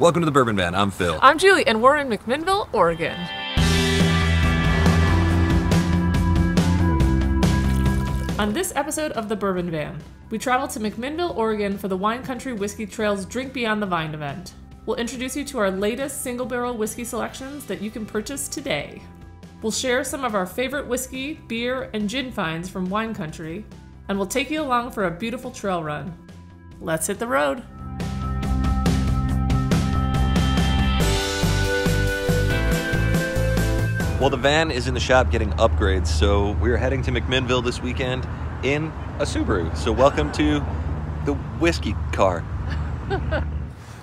Welcome to the Bourbon Van. I'm Phil. I'm Julie, and we're in McMinnville, Oregon. On this episode of the Bourbon Van, we travel to McMinnville, Oregon for the Wine Country Whiskey Trails Drink Beyond the Vine event. We'll introduce you to our latest single barrel whiskey selections that you can purchase today. We'll share some of our favorite whiskey, beer, and gin finds from Wine Country, and we'll take you along for a beautiful trail run. Let's hit the road. Well, the van is in the shop getting upgrades, so we're heading to McMinnville this weekend in a Subaru. So welcome to the whiskey car.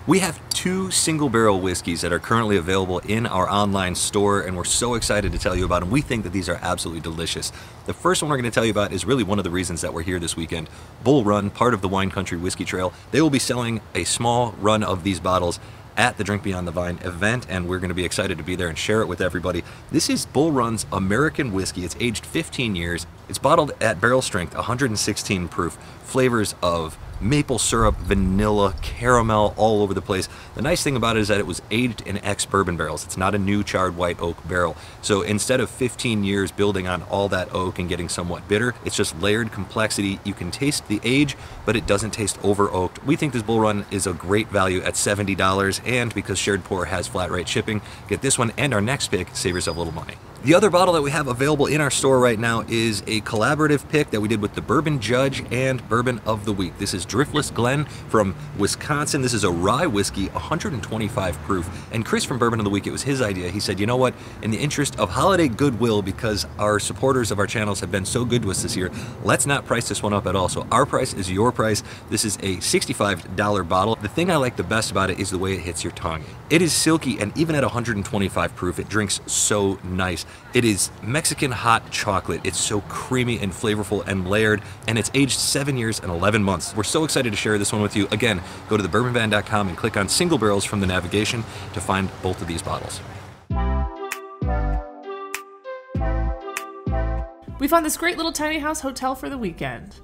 We have two single barrel whiskeys that are currently available in our online store, and we're so excited to tell you about them. We think that these are absolutely delicious. The first one we're going to tell you about is really one of the reasons that we're here this weekend. Bull Run, part of the Wine Country Whiskey Trail, they will be selling a small run of these bottles at the Drink Beyond the Vine event, and we're going to be excited to be there and share it with everybody. This is Bull Run's American whiskey. It's aged 15 years. It's bottled at barrel strength, 116 proof, flavors of maple syrup, vanilla, caramel, all over the place. The nice thing about it is that it was aged in ex-bourbon barrels. It's not a new charred white oak barrel. So instead of 15 years building on all that oak and getting somewhat bitter, it's just layered complexity. You can taste the age, but it doesn't taste over-oaked. We think this Bull Run is a great value at $70, and because Shared Pour has flat rate shipping, get this one and our next pick, save yourself a little money. The other bottle that we have available in our store right now is a collaborative pick that we did with the Bourbon Judge and Bourbon of the Week. This is Driftless Glen from Wisconsin. This is a rye whiskey, 125 proof. And Chris from Bourbon of the Week, it was his idea. He said, you know what, in the interest of holiday goodwill, because our supporters of our channels have been so good to us this year, let's not price this one up at all. So our price is your price. This is a $65 bottle. The thing I like the best about it is the way it hits your tongue. It is silky, and even at 125 proof, it drinks so nice. It is Mexican hot chocolate. It's so creamy and flavorful and layered, and it's aged 7 years and 11 months. We're so excited to share this one with you. Again, go to thebourbonvan.com and click on single barrels from the navigation to find both of these bottles. We found this great little tiny house hotel for the weekend.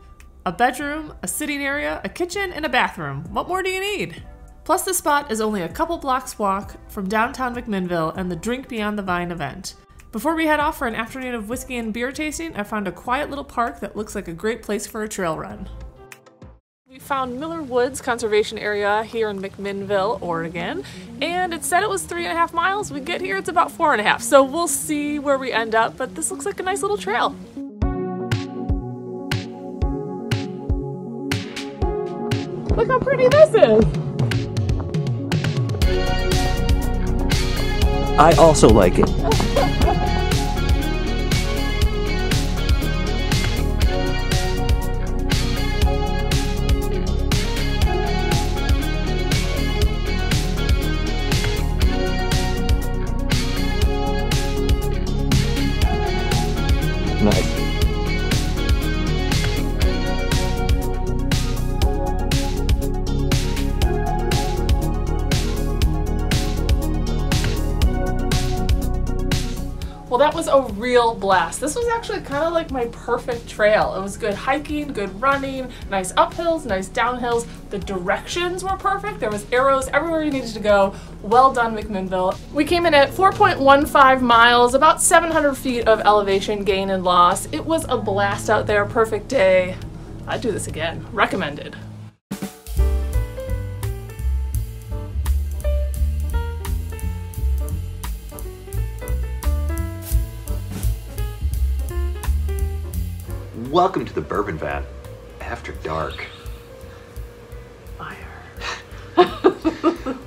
A bedroom, a sitting area, a kitchen, and a bathroom. What more do you need? Plus, the spot is only a couple blocks walk from downtown McMinnville and the Drink Beyond the Vine event. Before we head off for an afternoon of whiskey and beer tasting, I found a quiet little park that looks like a great place for a trail run. We found Miller Woods Conservation Area here in McMinnville, Oregon, and it said it was 3.5 miles. We get here, it's about 4.5, so we'll see where we end up, but this looks like a nice little trail. Look how pretty this is! I also like it. Nice. Well, that was a real blast. This was actually kind of like my perfect trail. It was good hiking, good running, nice uphills, nice downhills. The directions were perfect. There was arrows everywhere you needed to go. Well done, McMinnville. We came in at 4.15 miles, about 700 feet of elevation gain and loss. It was a blast out there, perfect day. I'd do this again, recommended. Welcome to the Bourbon Van, after dark. Fire.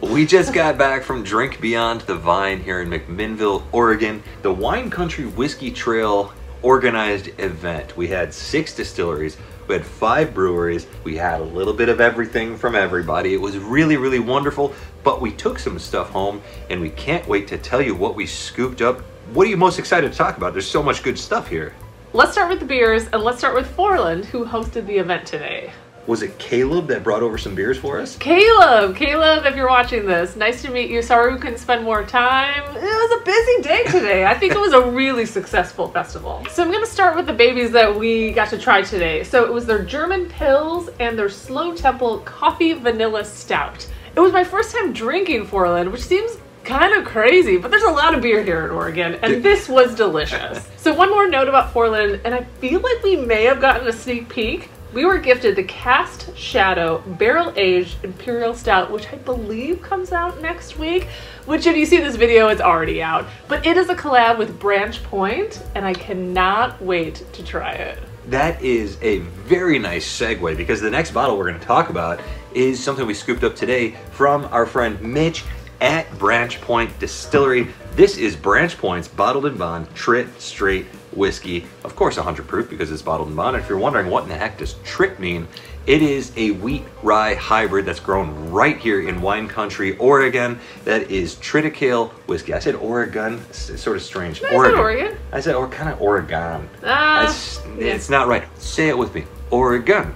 We just got back from Drink Beyond the Vine here in McMinnville, Oregon, the Wine Country Whiskey Trail organized event. We had 6 distilleries, we had 5 breweries, we had a little bit of everything from everybody. It was really, really wonderful, but we took some stuff home and we can't wait to tell you what we scooped up. What are you most excited to talk about? There's so much good stuff here. Let's start with the beers, and let's start with Foreland, who hosted the event today. Was it Caleb that brought over some beers for us? Caleb, if you're watching this, nice to meet you. Sorry we couldn't spend more time. It was a busy day today. I think it was a really successful festival. So I'm gonna start with the babies that we got to try today. So it was their German Pils and their Slow Temple Coffee Vanilla Stout. It was my first time drinking Foreland, which seems kind of crazy, but there's a lot of beer here in Oregon, and this was delicious. So one more note about Foreland, and I feel like we may have gotten a sneak peek. We were gifted the Cast Shadow Barrel-Aged Imperial Stout, which I believe comes out next week, which if you see this video, it's already out. But it is a collab with Branch Point, and I cannot wait to try it. That is a very nice segue, because the next bottle we're going to talk about is something we scooped up today from our friend Mitch at Branch Point Distillery. This is Branch Point's Bottled in Bond Trit Straight Whiskey. Of course, 100 proof because it's bottled in bond. And if you're wondering what in the heck does trit mean, it is a wheat rye hybrid that's grown right here in Wine Country, Oregon. That is Triticale whiskey. I said Oregon, it's sort of strange. No, Oregon. Oregon. I said or kind of Oregon. It's not right. Say it with me. Oregon.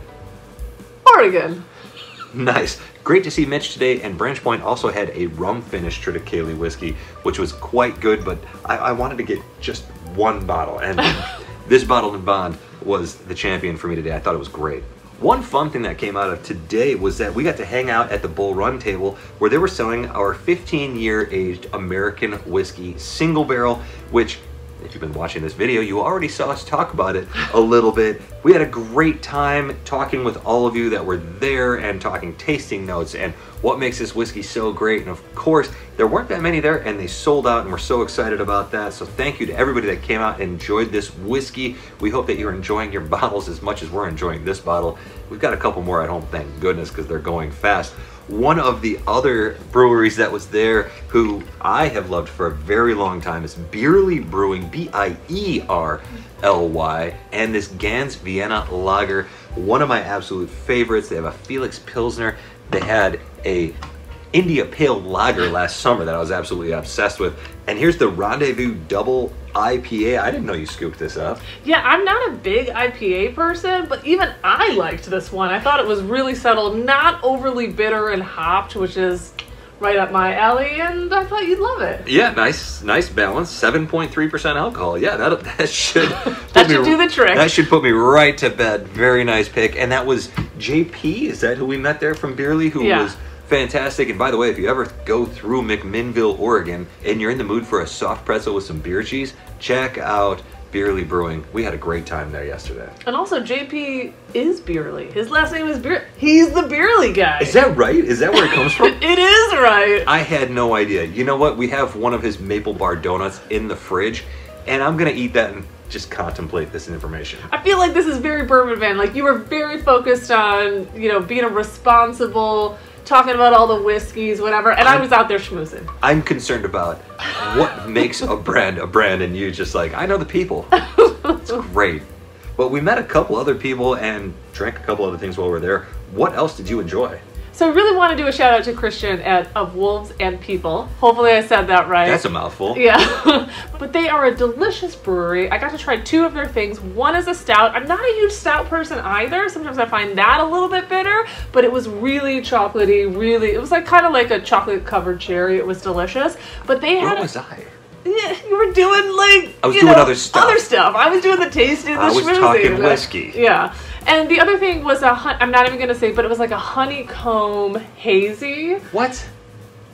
Oregon. Nice. Great to see Mitch today, and Branch Point also had a rum finished Triticale whiskey, which was quite good, but I wanted to get just one bottle, and this Bottled in Bond was the champion for me today. I thought it was great. One fun thing that came out of today was that we got to hang out at the Bull Run table where they were selling our 15-year aged American whiskey single barrel, which, if you've been watching this video, you already saw us talk about it a little bit. We had a great time talking with all of you that were there and talking tasting notes and what makes this whiskey so great. And of course, there weren't that many there and they sold out, and we're so excited about that. So thank you to everybody that came out and enjoyed this whiskey. We hope that you're enjoying your bottles as much as we're enjoying this bottle. We've got a couple more at home, thank goodness, because they're going fast. One of the other breweries that was there who I have loved for a very long time is Beerly Brewing, B-I-E-R-L-Y, and this Gans Vienna Lager, one of my absolute favorites. They have a Felix Pilsner. They had a India Pale Lager last summer that I was absolutely obsessed with. And here's the Rendezvous Double IPA. I didn't know you scooped this up. Yeah, I'm not a big IPA person, but even I liked this one. I thought it was really subtle, not overly bitter and hopped, which is right up my alley, and I thought you'd love it. Yeah, nice balance. 7.3% alcohol. Yeah, that should do the trick. That should put me right to bed. Very nice pick. And that was JP, is that who we met there from Beerly, who was fantastic. And by the way, if you ever go through McMinnville, Oregon, and you're in the mood for a soft pretzel with some beer cheese, check out Beerly Brewing. We had a great time there yesterday. And also, JP is Beerly. His last name is Beerly. He's the Beerly guy. Is that right? Is that where it comes from? It is right. I had no idea. You know what? We have one of his maple bar donuts in the fridge, and I'm going to eat that and just contemplate this information. I feel like this is very Bourbon Van. Like, you were very focused on, you know, being a responsible, talking about all the whiskeys, whatever, and I was out there schmoozing. I'm concerned about what makes a brand, and you just like, I know the people. It's great. But we met a couple other people and drank a couple other things while we were there. What else did you enjoy? So I really want to do a shout out to Christian at Of Wolves and People. Hopefully I said that right. That's a mouthful. Yeah. But they are a delicious brewery. I got to try two of their things. One is a stout. I'm not a huge stout person either. Sometimes I find that a little bit bitter, but it was really chocolatey, really. It was like kind of like a chocolate covered cherry. It was delicious. But they had Yeah, you were doing like, I was doing other stuff. I was doing the tasting, the schmoozy. I was talking whiskey. Yeah. And the other thing was I'm not even going to say, but it was like a honeycomb hazy. What?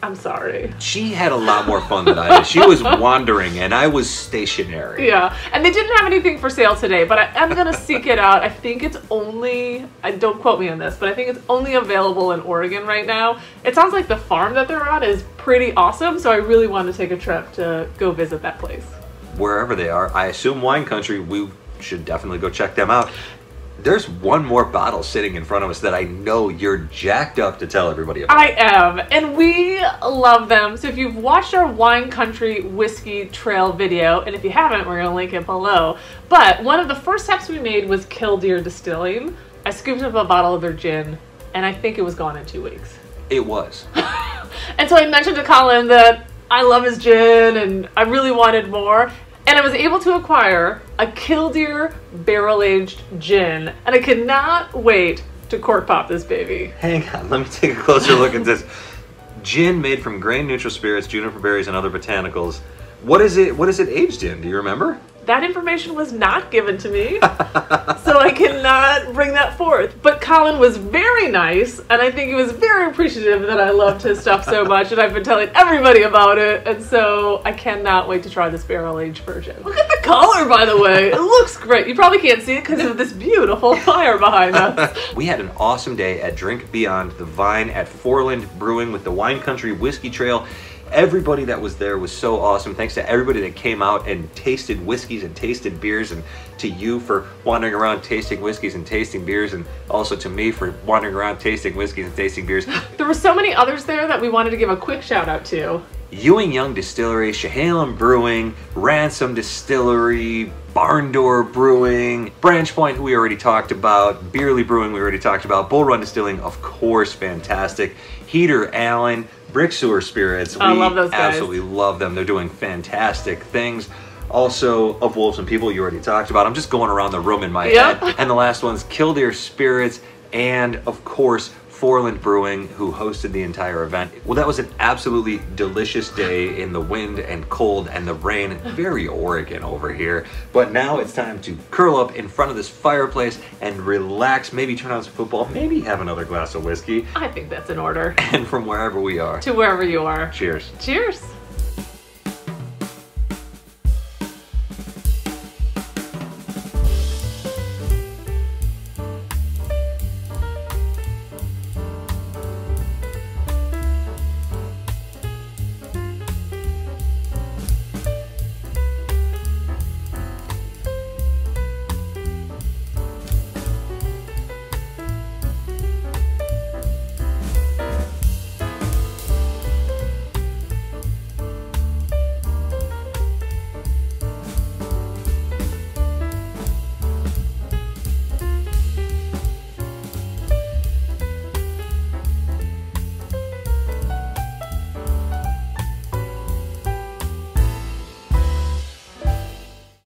I'm sorry. She had a lot more fun than I did. She was wandering and I was stationary. Yeah. And they didn't have anything for sale today, but I am going to seek it out. I think it's only, don't quote me on this, but I think it's only available in Oregon right now. It sounds like the farm that they're on is pretty awesome, so I really want to take a trip to go visit that place. Wherever they are, I assume Wine Country, we should definitely go check them out. There's one more bottle sitting in front of us that I know you're jacked up to tell everybody about. I am, and we love them. So if you've watched our Wine Country Whiskey Trail video, and if you haven't, we're going to link it below. But one of the first steps we made was Kildeer Distilling. I scooped up a bottle of their gin, and I think it was gone in 2 weeks. It was. And so I mentioned to Colin that I love his gin, and I really wanted more. And I was able to acquire a Kildeer barrel-aged gin, and I could not wait to cork pop this baby. Hang on, let me take a closer look at this. Gin made from grain neutral spirits, juniper berries, and other botanicals. What is it aged in? Do you remember? That information was not given to me, so I cannot bring that forth. But Colin was very nice, and I think he was very appreciative that I loved his stuff so much, and I've been telling everybody about it, and so I cannot wait to try this barrel-aged version. Look at the color, by the way. It looks great. You probably can't see it because of this beautiful fire behind us. We had an awesome day at Drink Beyond the Vine at Foreland Brewing with the Wine Country Whiskey Trail. Everybody that was there was so awesome. Thanks to everybody that came out and tasted whiskeys and tasted beers, and to you for wandering around tasting whiskeys and tasting beers, and also to me for wandering around tasting whiskeys and tasting beers. There were so many others there that we wanted to give a quick shout out to. Ewing Young Distillery, Chehalem Brewing, Ransom Distillery, Barn Door Brewing, Branch Point, who we already talked about, Beerly Brewing, we already talked about, Bull Run Distilling, of course, fantastic, Heater Allen, Brixeur Spirits, we love those guys. Absolutely love them. They're doing fantastic things. Also, Of Wolves and People, you already talked about. I'm just going around the room in my head. And the last one's Kildare Spirits, and of course, Foreland Brewing, who hosted the entire event. Well, that was an absolutely delicious day in the wind and cold and the rain. Very Oregon over here. But now it's time to curl up in front of this fireplace and relax, maybe turn on some football, maybe have another glass of whiskey. I think that's in order. And from wherever we are. To wherever you are. Cheers. Cheers.